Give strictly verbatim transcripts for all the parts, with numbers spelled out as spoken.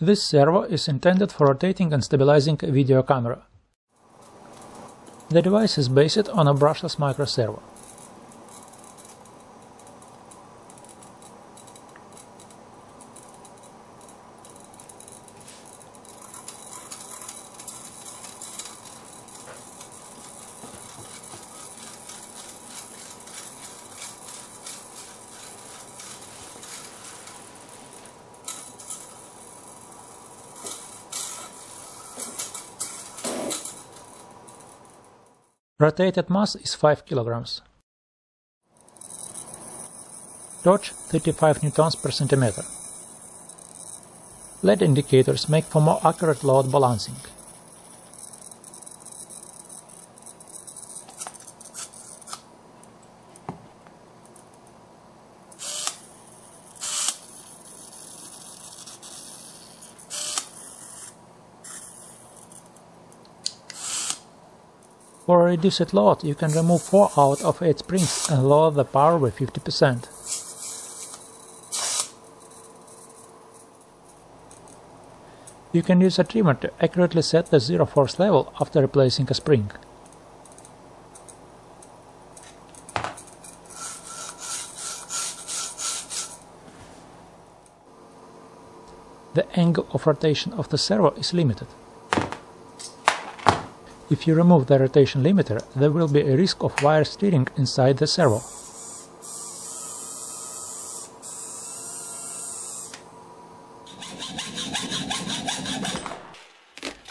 This servo is intended for rotating and stabilizing a video camera. The device is based on a brushless microservo. Rotated mass is five kilograms. Torque thirty-five newtons per centimeter. L E D indicators make for more accurate load balancing. For a reduced load, you can remove four out of eight springs and lower the power by fifty percent. You can use a trimmer to accurately set the zero force level after replacing a spring. The angle of rotation of the servo is limited. If you remove the rotation limiter, there will be a risk of wire steering inside the servo.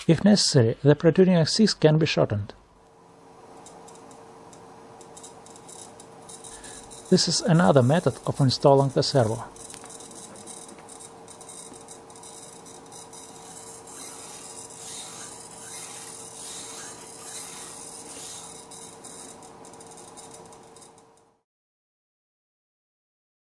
If necessary, the protruding axis can be shortened. This is another method of installing the servo.